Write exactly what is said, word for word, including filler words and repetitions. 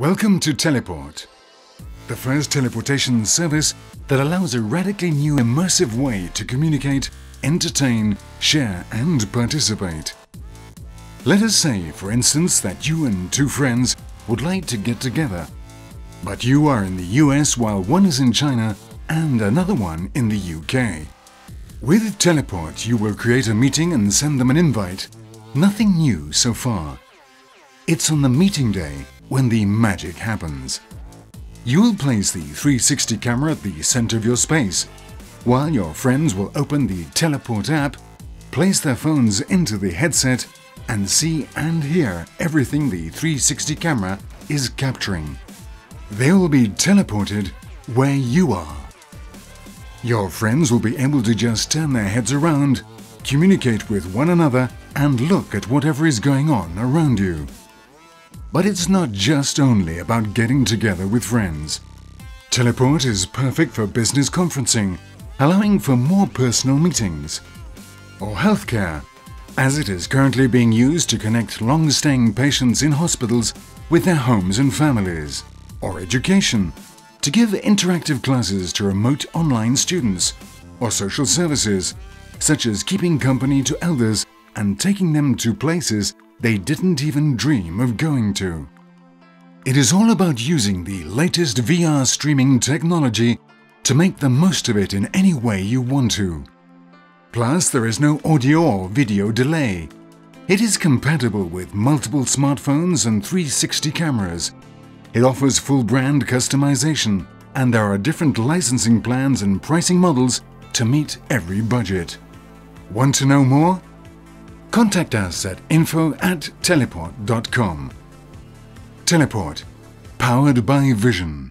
Welcome to Telepport, the first teleportation service that allows a radically new immersive way to communicate, entertain, share and participate. Let us say, for instance, that you and two friends would like to get together, but you are in the U S while one is in China and another one in the U K. With Telepport you will create a meeting and send them an invite. Nothing new so far. It's on the meeting day when the magic happens. You will place the three sixty camera at the center of your space, while your friends will open the Telepport app, place their phones into the headset and see and hear everything the three sixty camera is capturing. They will be teleported where you are. Your friends will be able to just turn their heads around, communicate with one another and look at whatever is going on around you. But it's not just only about getting together with friends. Telepport is perfect for business conferencing, allowing for more personal meetings, or healthcare, as it is currently being used to connect long-staying patients in hospitals with their homes and families, or education, to give interactive classes to remote online students, or social services, such as keeping company to elders and taking them to places they didn't even dream of going to. It is all about using the latest V R streaming technology to make the most of it in any way you want to. Plus, there is no audio or video delay. It is compatible with multiple smartphones and three sixty cameras. It offers full brand customization, and there are different licensing plans and pricing models to meet every budget. Want to know more? Contact us at info at telepport dot com. Telepport, powered by VISYON.